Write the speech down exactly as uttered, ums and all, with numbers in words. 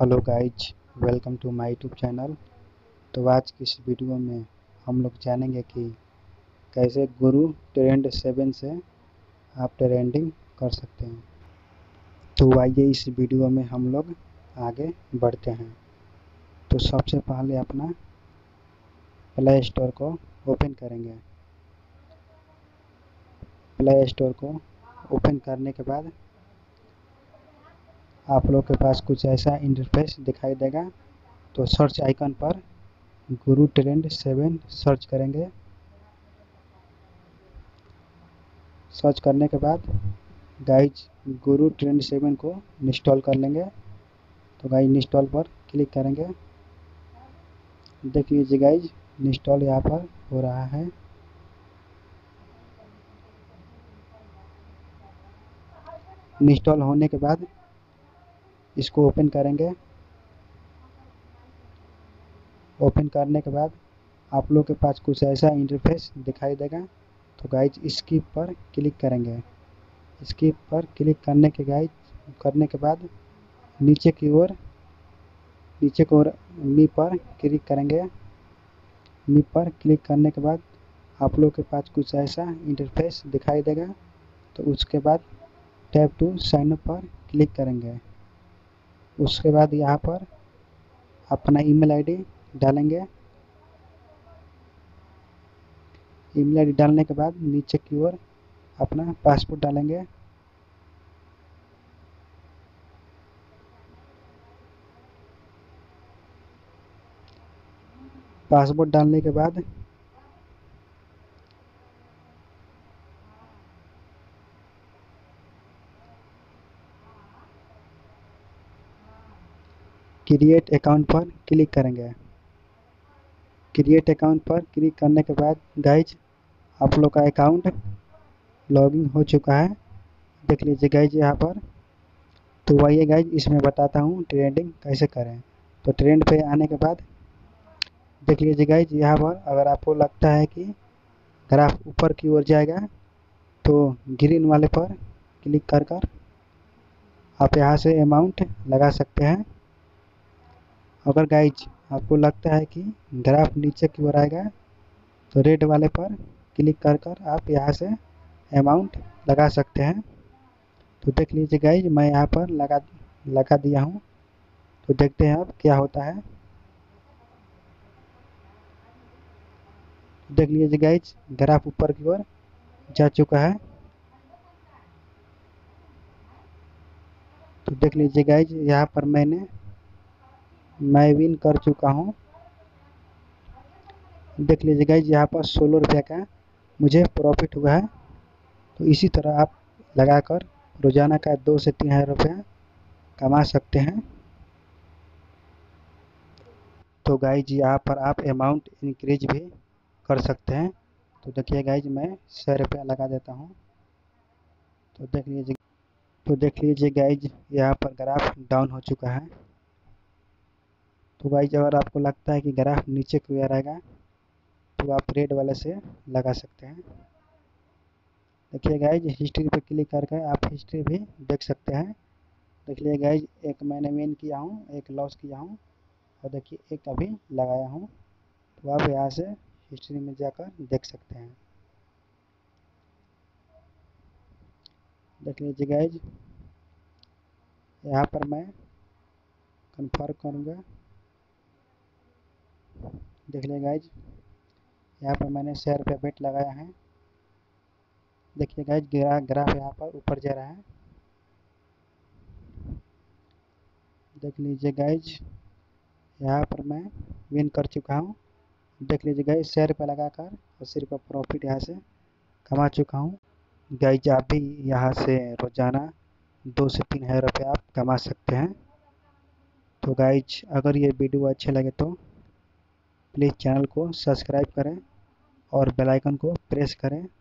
Hello guys, welcome to my YouTube channel. तो आज की इस वीडियो में हम लोग जानेंगे कि कैसे गुरु ट्रेड सेवन से आप ट्रेडिंग कर सकते हैं। तो आइए इस वीडियो में हम लोग आगे बढ़ते हैं। तो सबसे पहले अपना प्ले स्टोर को ओपन करेंगे। प्ले स्टोर को ओपन करने के बाद आप लोग के पास कुछ ऐसा इंटरफेस दिखाई देगा। तो सर्च आइकन पर गुरु ट्रेड सेवन सर्च करेंगे। सर्च करने के बाद गाइज गुरु ट्रेड सेवन को इंस्टॉल कर लेंगे। तो गाइज इंस्टॉल पर क्लिक करेंगे। देख लीजिए गाइज इंस्टॉल यहाँ पर हो रहा है। इंस्टॉल होने के बाद इसको ओपन करेंगे। ओपन करने के बाद आप लोग के पास कुछ ऐसा इंटरफेस दिखाई देगा। तो गाइज स्किप पर क्लिक करेंगे। स्किप पर क्लिक करने के गाइज करने के बाद नीचे की ओर नीचे की ओर मी पर क्लिक करेंगे। मी पर क्लिक करने के बाद आप लोग के पास कुछ ऐसा इंटरफेस दिखाई देगा। तो उसके बाद टैब टू साइन अप पर क्लिक करेंगे। उसके बाद यहाँ पर अपना ईमेल आईडी डालेंगे। ईमेल आईडी डालने के बाद नीचे की ओर अपना पासपोर्ट डालेंगे। पासपोर्ट डालने के बाद क्रिएट अकाउंट पर क्लिक करेंगे। क्रिएट अकाउंट पर क्लिक करने के बाद गाइज आप लोग का अकाउंट लॉगिन हो चुका है। देख लीजिए गाइज यहाँ पर। तो वही गाइज इसमें बताता हूँ ट्रेडिंग कैसे करें। तो ट्रेंड पे आने के बाद देख लीजिए गाइज यहाँ पर अगर आपको लगता है कि ग्राफ ऊपर की ओर जाएगा तो ग्रीन वाले पर क्लिक कर कर आप यहाँ से अमाउंट लगा सकते हैं। अगर गाइज आपको लगता है कि ग्राफ नीचे की ओर आएगा तो रेड वाले पर क्लिक कर कर आप यहाँ से अमाउंट लगा सकते हैं। तो देख लीजिए गाइज मैं यहाँ पर लगा लगा दिया हूँ। तो देखते हैं अब क्या होता है। देख लीजिए गाइज ग्राफ ऊपर की ओर जा चुका है। तो देख लीजिए गाइज यहाँ पर मैंने मैं विन कर चुका हूँ। देख लीजिए गाइज यहाँ पर सोलह रुपये का मुझे प्रॉफिट हुआ है। तो इसी तरह आप लगाकर रोजाना का दो से तीन हज़ार रुपये कमा सकते हैं। तो गाइज यहाँ पर आप अमाउंट इंक्रीज भी कर सकते हैं। तो देखिए गाइज मैं सौ रुपया लगा देता हूँ। तो देख लीजिए तो देख लीजिए गाइज यहाँ पर ग्राफ डाउन हो चुका है। तो गाइज अगर आपको लगता है कि ग्राफ नीचे की ओर आएगा तो आप रेड वाले से लगा सकते हैं। देखिए गाइज हिस्ट्री पर क्लिक करके आप हिस्ट्री भी देख सकते हैं। देखिए गाइज एक मैंने विन किया हूँ, एक लॉस किया हूँ और देखिए एक अभी लगाया हूँ। तो आप यहाँ से हिस्ट्री में जाकर देख सकते हैं। देख लीजिए गाइज यहाँ पर मैं कन्फर्म करूँगा। देख लीजिए गाइज यहाँ पर मैंने शेयर पे बेट लगाया है। देखिए गाइज ग्राफ ग्राफ यहाँ पर ऊपर जा रहा है। देख लीजिए गाइज यहाँ पर मैं विन कर चुका हूँ। देख लीजिए गाइज शेयर पे लगाकर अस्सी रुपये प्रॉफिट यहाँ से कमा चुका हूँ। गाइज आप भी यहाँ से रोज़ाना दो से तीन हज़ार रुपये आप कमा सकते हैं। तो गाइज अगर ये वीडियो अच्छे लगे तो प्लीज़ चैनल को सब्सक्राइब करें और बेल आइकन को प्रेस करें।